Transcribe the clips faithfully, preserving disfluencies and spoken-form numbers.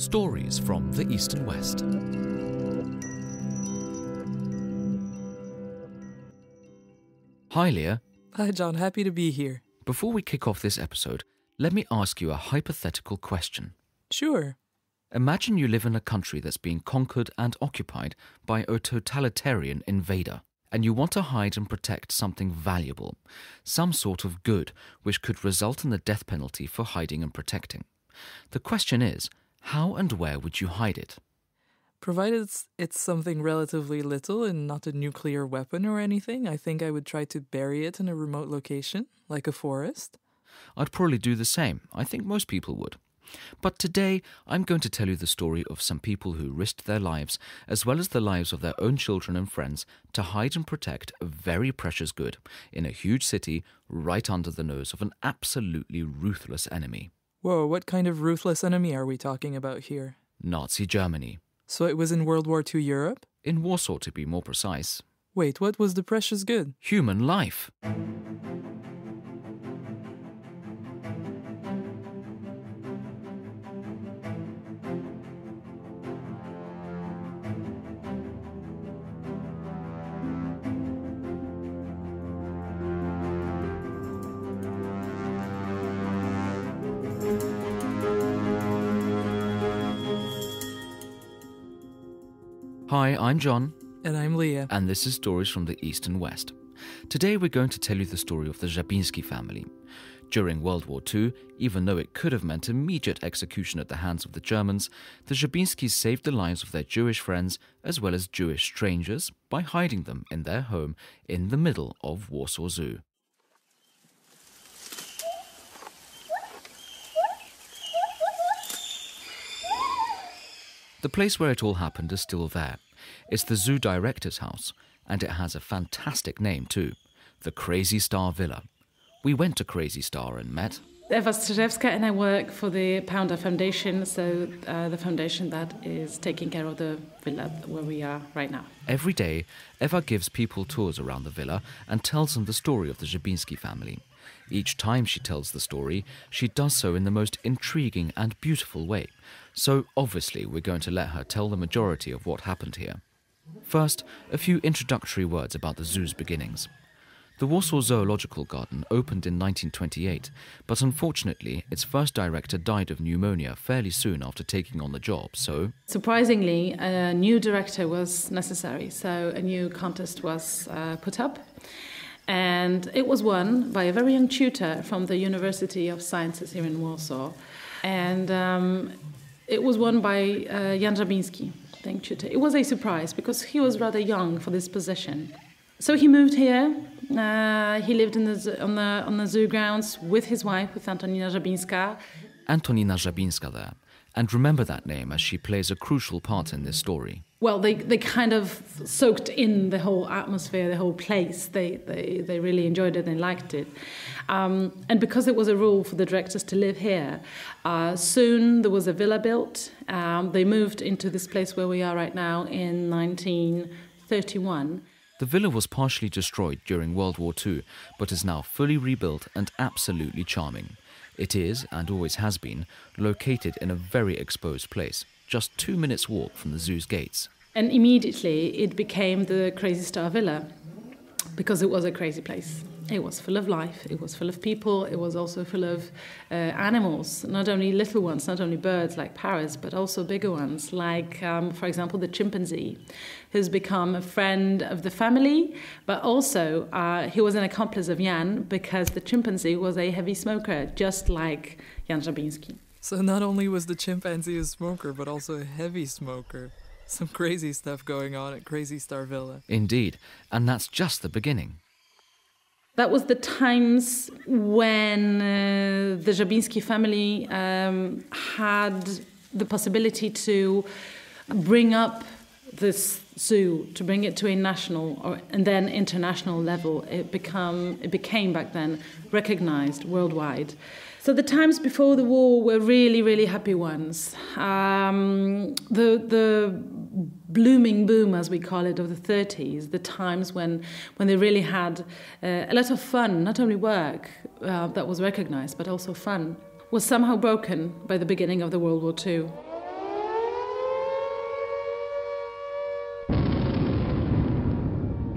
Stories from the East and West. Hi, Leah. Hi, John. Happy to be here. Before we kick off this episode, let me ask you a hypothetical question. Sure. Imagine you live in a country that's being conquered and occupied by a totalitarian invader, and you want to hide and protect something valuable, some sort of good which could result in the death penalty for hiding and protecting. The question is, how and where would you hide it? Provided it's, it's something relatively little and not a nuclear weapon or anything, I think I would try to bury it in a remote location, like a forest. I'd probably do the same. I think most people would. But today, I'm going to tell you the story of some people who risked their lives, as well as the lives of their own children and friends, to hide and protect a very precious good in a huge city right under the nose of an absolutely ruthless enemy. Whoa, what kind of ruthless enemy are we talking about here? Nazi Germany. So it was in World War Two Europe? In Warsaw, to be more precise. Wait, what was the precious good? Human life. Hi, I'm John. And I'm Leah. And this is Stories from the East and West. Today we're going to tell you the story of the Żabiński family. During World War Two, even though it could have meant immediate execution at the hands of the Germans, the Żabińskis saved the lives of their Jewish friends as well as Jewish strangers by hiding them in their home in the middle of Warsaw Zoo. The place where it all happened is still there. It's the zoo director's house, and it has a fantastic name too, the Crazy Star Villa. We went to Crazy Star and met Ewa Strzeżewska, and I work for the Panda Foundation, so uh, the foundation that is taking care of the villa where we are right now. Every day, Ewa gives people tours around the villa and tells them the story of the Żabiński family. Each time she tells the story, she does so in the most intriguing and beautiful way. So obviously we're going to let her tell the majority of what happened here. First, a few introductory words about the zoo's beginnings. The Warsaw Zoological Garden opened in nineteen twenty-eight, but unfortunately its first director died of pneumonia fairly soon after taking on the job, so... Surprisingly, a new director was necessary, so a new contest was uh, put up. And it was won by a very young tutor from the University of Sciences here in Warsaw. And um, it was won by uh, Jan Żabiński, the tutor. It was a surprise because he was rather young for this position. So he moved here. Uh, he lived in the, on, the, on the zoo grounds with his wife, with Antonina Żabińska. Antonina Żabińska there. And remember that name, as she plays a crucial part in this story. Well, they, they kind of soaked in the whole atmosphere, the whole place. They, they, they really enjoyed it and liked it. Um, and because it was a rule for the directors to live here, uh, soon there was a villa built. Um, they moved into this place where we are right now in nineteen thirty-one. The villa was partially destroyed during World War Two, but is now fully rebuilt and absolutely charming. It is, and always has been, located in a very exposed place, just two minutes' walk from the zoo's gates. And immediately it became the Crazy Star Villa, because it was a crazy place. It was full of life, it was full of people, it was also full of uh, animals, not only little ones, not only birds like parrots, but also bigger ones, like, um, for example, the chimpanzee, who's become a friend of the family, but also uh, he was an accomplice of Jan, because the chimpanzee was a heavy smoker, just like Jan Żabiński. So not only was the chimpanzee a smoker, but also a heavy smoker. Some crazy stuff going on at Crazy Star Villa. Indeed, and that's just the beginning. That was the times when uh, the Żabiński family um, had the possibility to bring up this zoo, to bring it to a national or, and then international level. It, become, it became back then recognized worldwide. So the times before the war were really, really happy ones. Um, the, the blooming boom, as we call it, of the thirties, the times when, when they really had uh, a lot of fun, not only work uh, that was recognized, but also fun, was somehow broken by the beginning of the World War Two.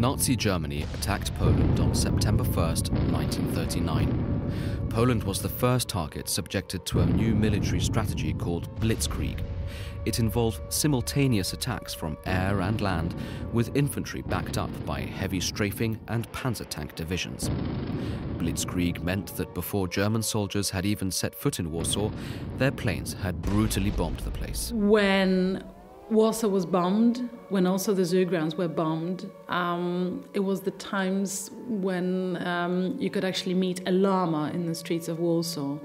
Nazi Germany attacked Poland on September first, nineteen thirty-nine. Poland was the first target subjected to a new military strategy called Blitzkrieg. It involved simultaneous attacks from air and land, with infantry backed up by heavy strafing and panzer tank divisions. Blitzkrieg meant that before German soldiers had even set foot in Warsaw, their planes had brutally bombed the place. When Warsaw was bombed, when also the zoo grounds were bombed, um, it was the times when um, you could actually meet a llama in the streets of Warsaw,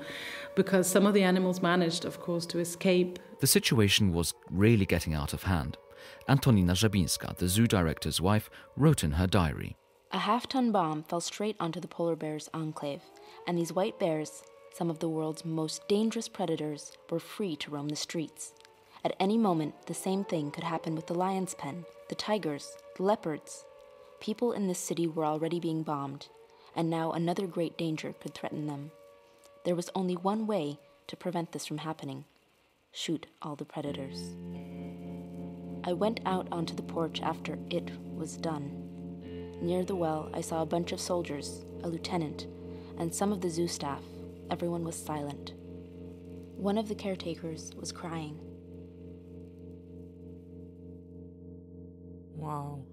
because some of the animals managed, of course, to escape. The situation was really getting out of hand. Antonina Żabińska, the zoo director's wife, wrote in her diary. A half-ton bomb fell straight onto the polar bear's enclave, and these white bears, some of the world's most dangerous predators, were free to roam the streets. At any moment, the same thing could happen with the lion's pen, the tigers, the leopards. People in this city were already being bombed, and now another great danger could threaten them. There was only one way to prevent this from happening. Shoot all the predators. I went out onto the porch after it was done. Near the well, I saw a bunch of soldiers, a lieutenant, and some of the zoo staff. Everyone was silent. One of the caretakers was crying. Wow.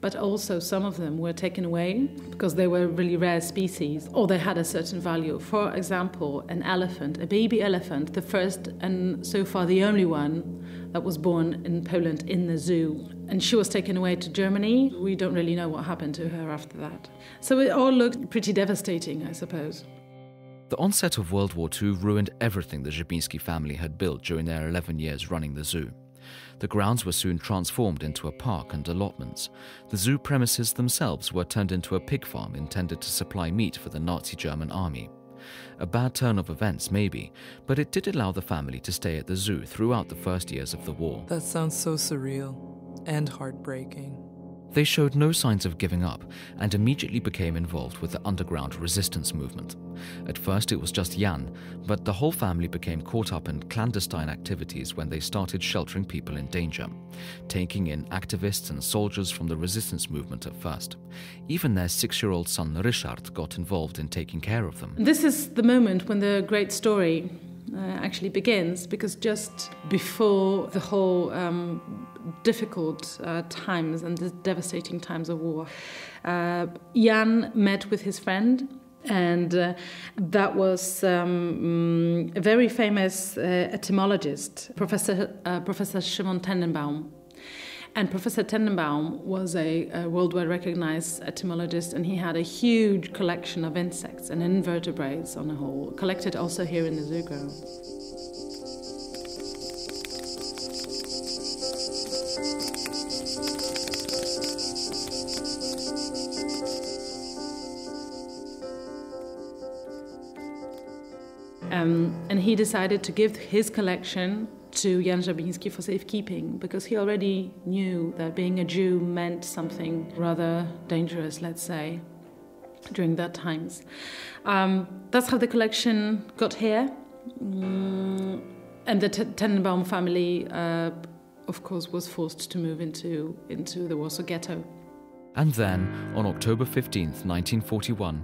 But also some of them were taken away because they were really rare species or they had a certain value. For example, an elephant, a baby elephant, the first and so far the only one that was born in Poland in the zoo. And she was taken away to Germany. We don't really know what happened to her after that. So it all looked pretty devastating, I suppose. The onset of World War Two ruined everything the Żabiński family had built during their eleven years running the zoo. The grounds were soon transformed into a park and allotments. The zoo premises themselves were turned into a pig farm intended to supply meat for the Nazi German army. A bad turn of events, maybe, but it did allow the family to stay at the zoo throughout the first years of the war. That sounds so surreal and heartbreaking. They showed no signs of giving up and immediately became involved with the underground resistance movement. At first it was just Jan, but the whole family became caught up in clandestine activities when they started sheltering people in danger, taking in activists and soldiers from the resistance movement at first. Even their six-year-old son Ryszard got involved in taking care of them. This is the moment when the great story uh, actually begins, because just before the whole um, difficult uh, times and the devastating times of war, Uh, Jan met with his friend, and uh, that was um, a very famous uh, etymologist, Professor, uh, Professor Szymon Tenenbaum. And Professor Tenenbaum was a, a worldwide recognized etymologist, and he had a huge collection of insects and invertebrates on the whole, collected also here in the zoo grounds. Um, and he decided to give his collection to Jan Żabiński for safekeeping, because he already knew that being a Jew meant something rather dangerous, let's say, during that times. Um, that's how the collection got here. Mm, and the Tenenbaum family, uh, of course, was forced to move into, into the Warsaw Ghetto. And then, on October fifteenth, nineteen forty-one,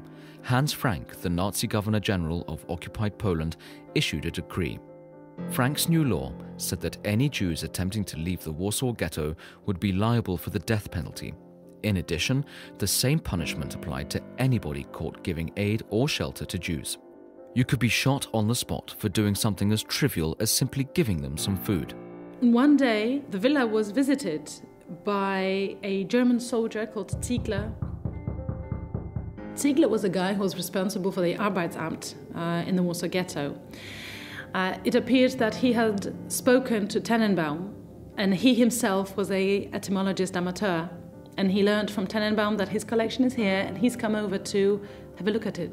Hans Frank, the Nazi Governor-General of occupied Poland, issued a decree. Frank's new law said that any Jews attempting to leave the Warsaw Ghetto would be liable for the death penalty. In addition, the same punishment applied to anybody caught giving aid or shelter to Jews. You could be shot on the spot for doing something as trivial as simply giving them some food. One day, the villa was visited by a German soldier called Ziegler. Ziegler was a guy who was responsible for the Arbeitsamt uh, in the Warsaw Ghetto. Uh, it appeared that he had spoken to Tenenbaum, and he himself was an etymologist amateur, and he learned from Tenenbaum that his collection is here, and he's come over to have a look at it.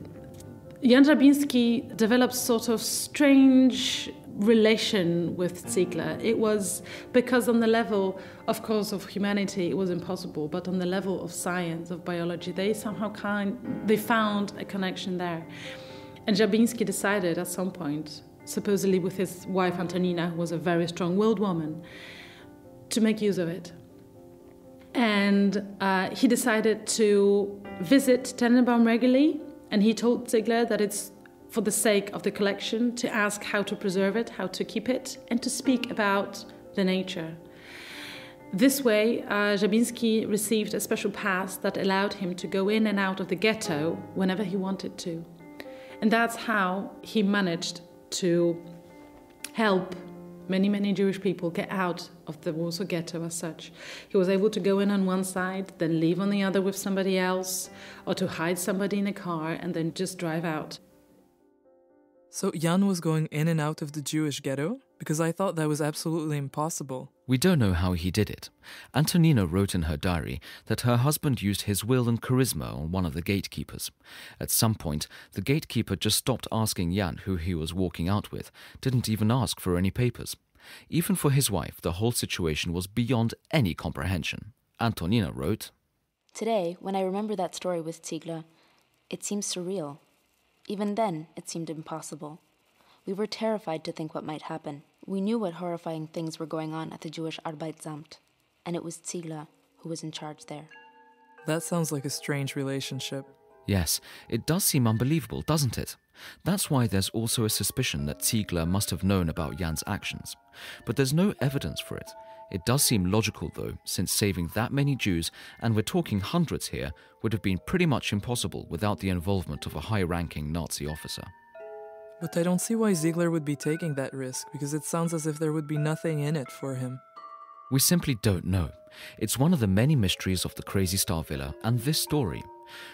Jan Żabiński developed sort of strange relation with Ziegler. It was because on the level, of course, of humanity, it was impossible, but on the level of science, of biology, they somehow kind, they found a connection there. And Żabiński decided at some point, supposedly with his wife Antonina, who was a very strong-willed woman, to make use of it. And uh, he decided to visit Tenenbaum regularly, and he told Ziegler that it's for the sake of the collection to ask how to preserve it, how to keep it, and to speak about the nature. This way, uh, Żabiński received a special pass that allowed him to go in and out of the ghetto whenever he wanted to. And that's how he managed to help many, many Jewish people get out of the Warsaw Ghetto as such. He was able to go in on one side, then leave on the other with somebody else, or to hide somebody in a car and then just drive out. So Jan was going in and out of the Jewish ghetto? Because I thought that was absolutely impossible. We don't know how he did it. Antonina wrote in her diary that her husband used his will and charisma on one of the gatekeepers. At some point, the gatekeeper just stopped asking Jan who he was walking out with, didn't even ask for any papers. Even for his wife, the whole situation was beyond any comprehension. Antonina wrote, "Today, when I remember that story with Ziegler, it seems surreal. Even then, it seemed impossible. We were terrified to think what might happen. We knew what horrifying things were going on at the Jewish Arbeitsamt, and it was Ziegler who was in charge there." That sounds like a strange relationship. Yes, it does seem unbelievable, doesn't it? That's why there's also a suspicion that Ziegler must have known about Jan's actions. But there's no evidence for it. It does seem logical, though, since saving that many Jews, and we're talking hundreds here, would have been pretty much impossible without the involvement of a high-ranking Nazi officer. But I don't see why Ziegler would be taking that risk, because it sounds as if there would be nothing in it for him. We simply don't know. It's one of the many mysteries of the Crazy Star Villa and this story.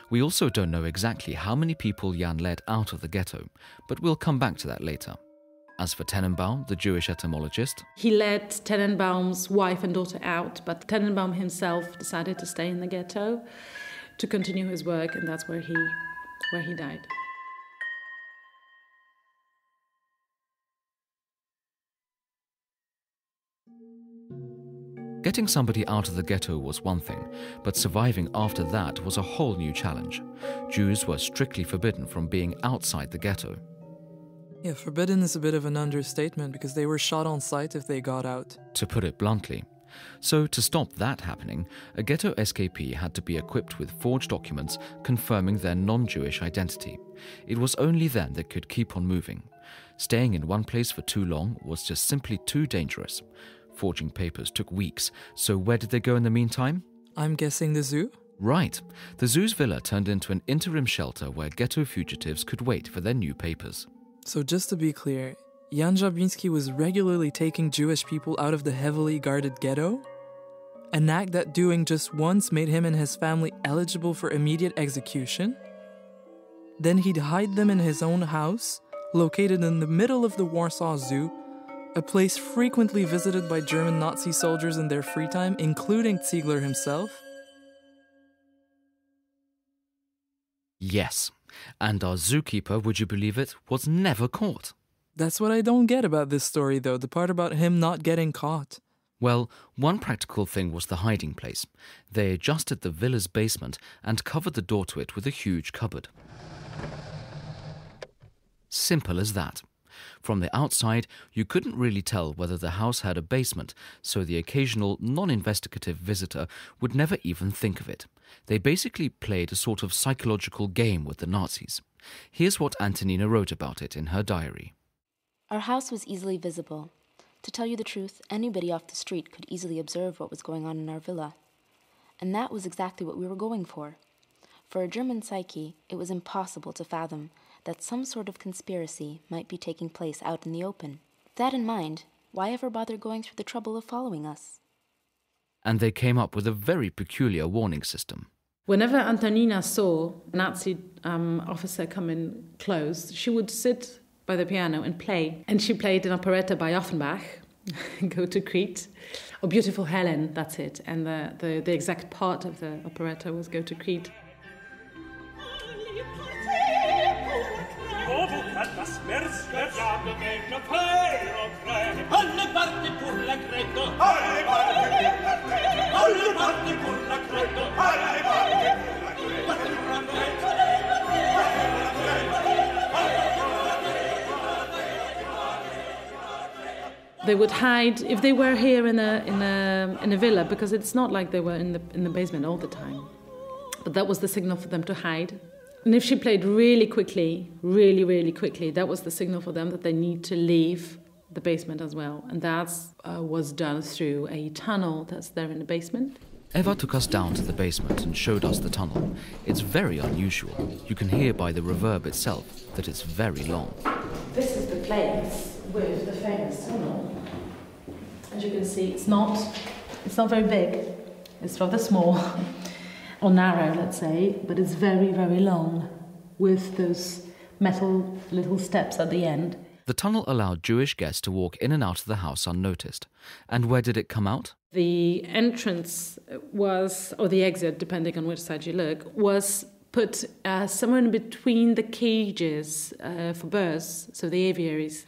We also don't know exactly how many people Jan led out of the ghetto, but we'll come back to that later. As for Tenenbaum, the Jewish etymologist, he led Tenenbaum's wife and daughter out, but Tenenbaum himself decided to stay in the ghetto to continue his work, and that's where he, where he died. Getting somebody out of the ghetto was one thing, but surviving after that was a whole new challenge. Jews were strictly forbidden from being outside the ghetto. Yeah, forbidden is a bit of an understatement, because they were shot on sight if they got out. To put it bluntly. So, to stop that happening, a ghetto escapee had to be equipped with forged documents confirming their non-Jewish identity. It was only then they could keep on moving. Staying in one place for too long was just simply too dangerous. Forging papers took weeks, so where did they go in the meantime? I'm guessing the zoo? Right. The zoo's villa turned into an interim shelter where ghetto fugitives could wait for their new papers. So just to be clear, Jan Żabiński was regularly taking Jewish people out of the heavily guarded ghetto? An act that doing just once made him and his family eligible for immediate execution? Then he'd hide them in his own house, located in the middle of the Warsaw Zoo, a place frequently visited by German Nazi soldiers in their free time, including Ziegler himself? Yes. And our zookeeper, would you believe it, was never caught. That's what I don't get about this story, though, the part about him not getting caught. Well, one practical thing was the hiding place. They adjusted the villa's basement and covered the door to it with a huge cupboard. Simple as that. From the outside, you couldn't really tell whether the house had a basement, so the occasional non-investigative visitor would never even think of it. They basically played a sort of psychological game with the Nazis. Here's what Antonina wrote about it in her diary. "Our house was easily visible. To tell you the truth, anybody off the street could easily observe what was going on in our villa. And that was exactly what we were going for. For a German psyche, it was impossible to fathom that some sort of conspiracy might be taking place out in the open. That in mind, why ever bother going through the trouble of following us?" And they came up with a very peculiar warning system. Whenever Antonina saw a Nazi um, officer come in close, she would sit by the piano and play. And she played an operetta by Offenbach, Go to Crete, or Beautiful Helen, that's it. And the, the, the exact part of the operetta was Go to Crete. They would hide if they were here in a in a in a villa, because it's not like they were in the in the basement all the time. But that was the signal for them to hide. And if she played really quickly, really really quickly, that was the signal for them that they need to leave the basement as well. And that uh, was done through a tunnel that's there in the basement. Eva took us down to the basement and showed us the tunnel. It's very unusual. You can hear by the reverb itself that it's very long. This is the place with the famous tunnel. As you can see, it's not, it's not very big. It's rather small, or narrow, let's say, but it's very, very long with those metal little steps at the end. The tunnel allowed Jewish guests to walk in and out of the house unnoticed. And where did it come out? The entrance was, or the exit, depending on which side you look, was put uh, somewhere in between the cages uh, for birds, so the aviaries.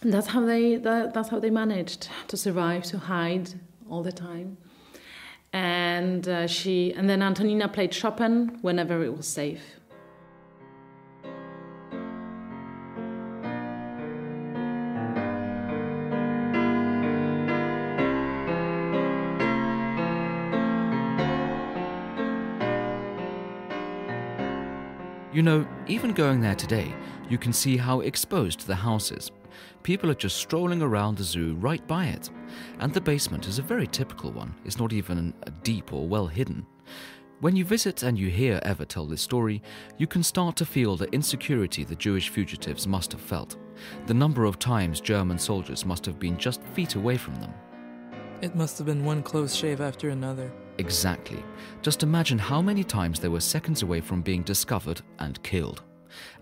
And that's how they that, that's how they managed to survive, to hide all the time. And uh, she and then Antonina played Chopin whenever it was safe. You know, even going there today, you can see how exposed the house is. People are just strolling around the zoo right by it. And the basement is a very typical one. It's not even deep or well hidden. When you visit and you hear Eva tell this story, you can start to feel the insecurity the Jewish fugitives must have felt. The number of times German soldiers must have been just feet away from them. It must have been one close shave after another. Exactly. Just imagine how many times they were seconds away from being discovered and killed.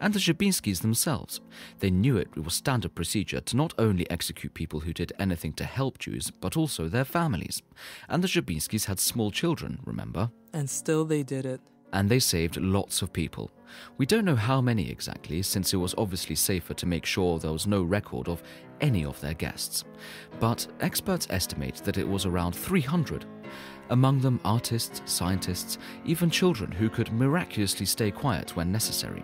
And the Żabińskis themselves. They knew it was standard procedure to not only execute people who did anything to help Jews, but also their families. And the Żabińskis had small children, remember? And still they did it. And they saved lots of people. We don't know how many exactly, since it was obviously safer to make sure there was no record of any of their guests. But experts estimate that it was around three hundred. Among them artists, scientists, even children who could miraculously stay quiet when necessary.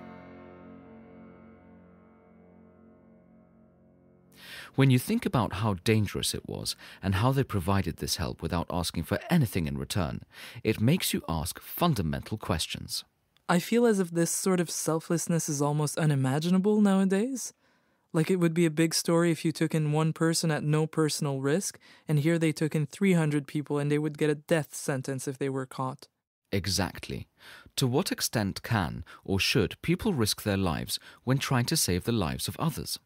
When you think about how dangerous it was and how they provided this help without asking for anything in return, it makes you ask fundamental questions. I feel as if this sort of selflessness is almost unimaginable nowadays. Like it would be a big story if you took in one person at no personal risk, and here they took in three hundred people and they would get a death sentence if they were caught. Exactly. To what extent can or should people risk their lives when trying to save the lives of others?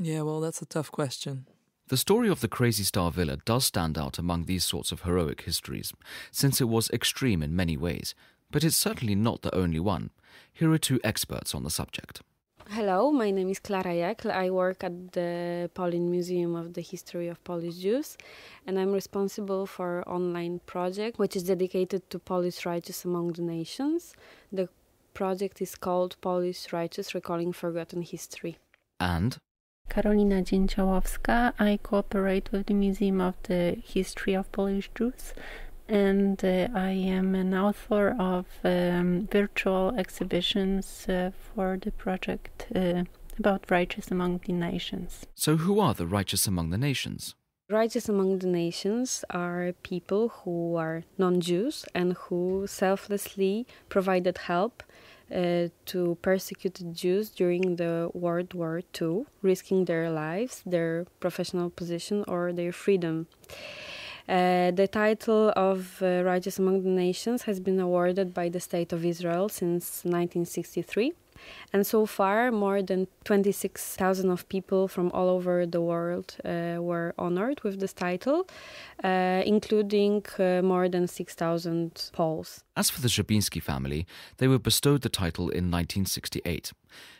Yeah, well, that's a tough question. The story of the Crazy Star Villa does stand out among these sorts of heroic histories, since it was extreme in many ways, but it's certainly not the only one. Here are two experts on the subject. Hello, my name is Klara Jekl. I work at the POLIN Museum of the History of Polish Jews, and I'm responsible for an online project which is dedicated to Polish Righteous Among the Nations. The project is called Polish Righteous Recalling Forgotten History. And? Karolina Dzięciołowska. I cooperate with the Museum of the History of Polish Jews, and uh, I am an author of um, virtual exhibitions uh, for the project uh, about Righteous Among the Nations. So who are the Righteous Among the Nations? Righteous Among the Nations are people who are non-Jews and who selflessly provided help uh, to persecuted Jews during the World War Two, risking their lives, their professional position or their freedom. Uh, the title of uh, Righteous Among the Nations has been awarded by the State of Israel since nineteen sixty-three. And so far, more than twenty-six thousand of people from all over the world uh, were honored with this title, uh, including uh, more than six thousand Poles. As for the Żabiński family, they were bestowed the title in nineteen sixty-eight.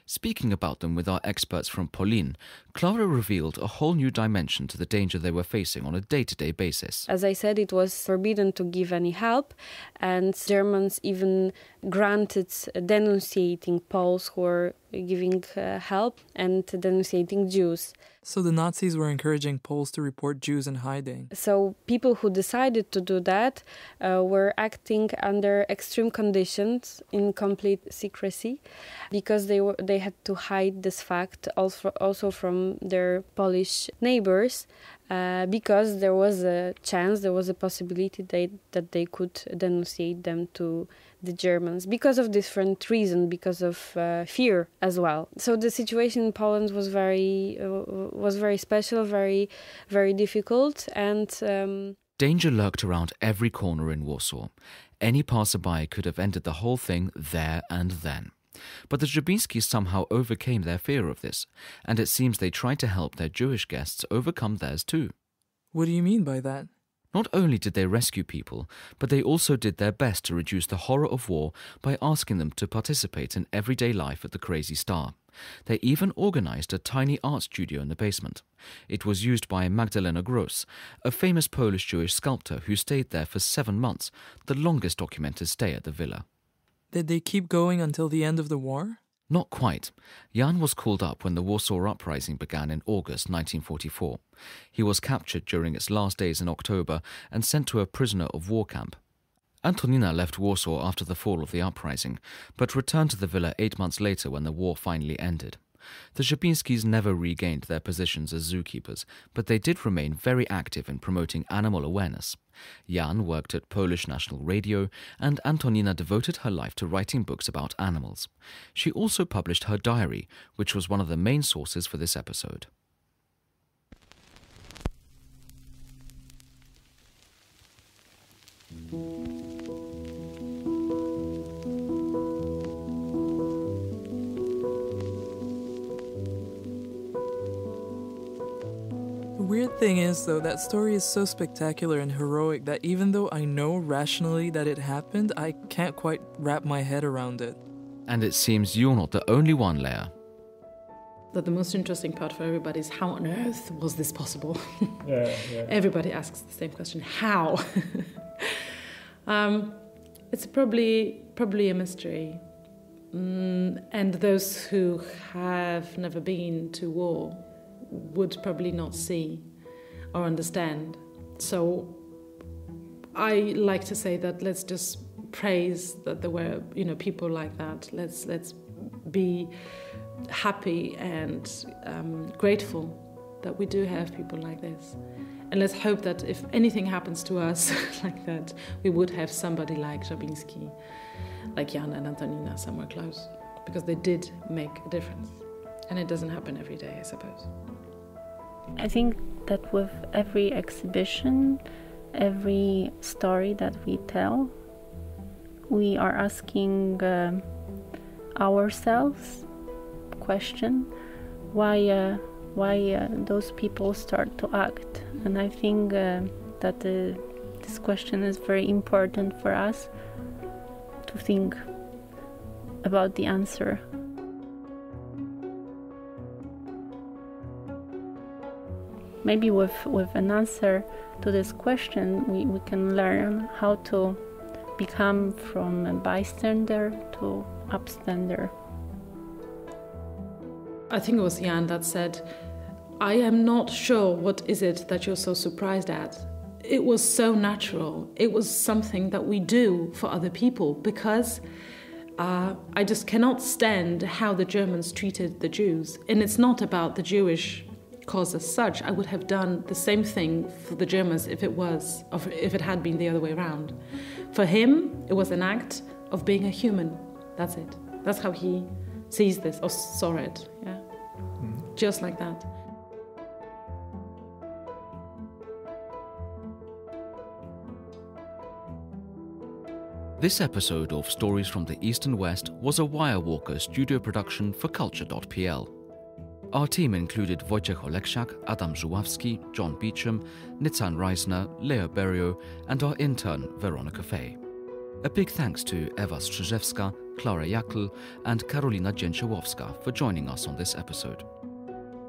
Speaking about them with our experts from POLIN, Klara revealed a whole new dimension to the danger they were facing on a day-to-day basis. As I said, it was forbidden to give any help, and Germans even granted denunciating Poles who were giving uh, help and denunciating Jews. So the Nazis were encouraging Poles to report Jews in hiding. So people who decided to do that uh, were acting under extreme conditions in complete secrecy, because they were they had to hide this fact also also from their Polish neighbors, uh, because there was a chance, there was a possibility they, that they could denunciate them to the Germans because of different reason, because of uh, fear as well. So the situation in Poland was very uh, was very special, very very difficult, and um, danger lurked around every corner in Warsaw. Any passerby could have ended the whole thing there and then. But the Żabińskis somehow overcame their fear of this, and it seems they tried to help their Jewish guests overcome theirs too. What do you mean by that? Not only did they rescue people, but they also did their best to reduce the horror of war by asking them to participate in everyday life at the Crazy Star. They even organized a tiny art studio in the basement. It was used by Magdalena Gross, a famous Polish-Jewish sculptor who stayed there for seven months, the longest documented stay at the villa. Did they keep going until the end of the war? Not quite. Jan was called up when the Warsaw Uprising began in August nineteen forty-four. He was captured during its last days in October and sent to a prisoner of war camp. Antonina left Warsaw after the fall of the uprising, but returned to the villa eight months later when the war finally ended. The Żabińskis never regained their positions as zookeepers, but they did remain very active in promoting animal awareness. Jan worked at Polish National Radio, and Antonina devoted her life to writing books about animals. She also published her diary, which was one of the main sources for this episode. The thing is, though, that story is so spectacular and heroic that even though I know rationally that it happened, I can't quite wrap my head around it. And it seems you're not the only one, Leah. That the most interesting part for everybody is how on earth was this possible? Yeah, yeah. Everybody asks the same question: how? um, it's probably probably a mystery, mm, and those who have never been to war would probably not see or understand. So I like to say that let's just praise that there were, you know, people like that. Let's let's be happy and um, grateful that we do have people like this, and let's hope that if anything happens to us like that, we would have somebody like Żabiński, like Jan and Antonina somewhere close, because they did make a difference, and it doesn't happen every day, I suppose. I think that with every exhibition, every story that we tell, we are asking uh, ourselves question why uh, why uh, those people start to act, and I think uh, that uh, this question is very important for us to think about the answer. Maybe with, with an answer to this question, we, we can learn how to become from a bystander to upstander. I think it was Jan that said, "I am not sure what is it that you're so surprised at. It was so natural. It was something that we do for other people, because uh, I just cannot stand how the Germans treated the Jews. And it's not about the Jewish cause as such. I would have done the same thing for the Germans if it was, if it had been the other way around." For him, it was an act of being a human. That's it. That's how he sees this, or saw it. Yeah, mm. Just like that. This episode of Stories from the East and West was a Wirewalker studio production for Culture dot P L. Our team included Wojciech Oleksiak, Adam Zulawski, John Beecham, Nitzan Reisner, Leo Berio, and our intern, Veronica Fay. A big thanks to Ewa Strzyżewska, Klara Jekl, and Karolina Dzięciołowska for joining us on this episode.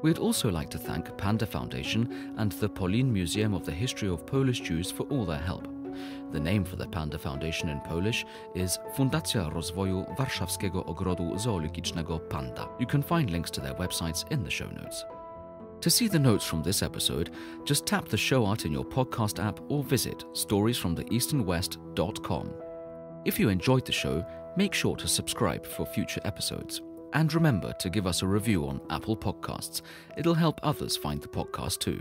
We'd also like to thank Panda Foundation and the POLIN Museum of the History of Polish Jews for all their help. The name for the Panda Foundation in Polish is Fundacja Rozwoju Warszawskiego Ogrodu Zoologicznego Panda. You can find links to their websites in the show notes. To see the notes from this episode, just tap the show art in your podcast app or visit stories from the east and west dot com. If you enjoyed the show, make sure to subscribe for future episodes. And remember to give us a review on Apple Podcasts. It'll help others find the podcast too.